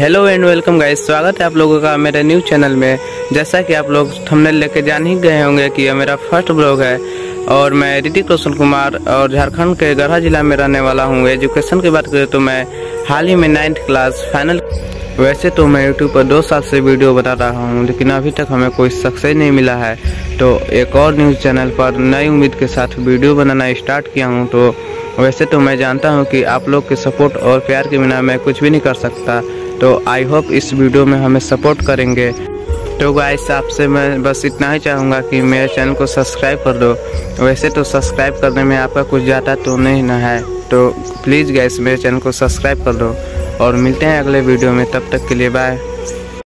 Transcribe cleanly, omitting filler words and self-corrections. Hello and welcome guys, स्वागत है आप लोगों का मेरे न्यू चैनल में। जैसा कि आप लोग थंबनेल लेके जान ही गए होंगे कि यह मेरा फर्स्ट ब्लॉग है और मैं रितिक कौशल कुमार और झारखंड के गढ़वा जिला में रहने वाला हूँ। एजुकेशन की बात करें तो मैं हाल ही में 9th क्लास फाइनल, वैसे तो मैं यूट्यूब पर 2 साल से वीडियो बता रहा हूँ लेकिन अभी तक हमें कोई सक्सेस नहीं मिला है, तो एक और न्यूज़ चैनल पर नई उम्मीद के साथ वीडियो बनाना स्टार्ट किया हूँ। तो वैसे तो मैं जानता हूँ कि आप लोग के सपोर्ट और प्यार के बिना मैं कुछ भी नहीं कर सकता, तो आई होप इस वीडियो में हमें सपोर्ट करेंगे। तो गाइस आपसे मैं बस इतना ही चाहूँगा कि मेरे चैनल को सब्सक्राइब कर दो। वैसे तो सब्सक्राइब करने में आपका कुछ ज़्यादा तो नहीं ना है, तो प्लीज़ गाइस मेरे चैनल को सब्सक्राइब कर दो और मिलते हैं अगले वीडियो में। तब तक के लिए बाय।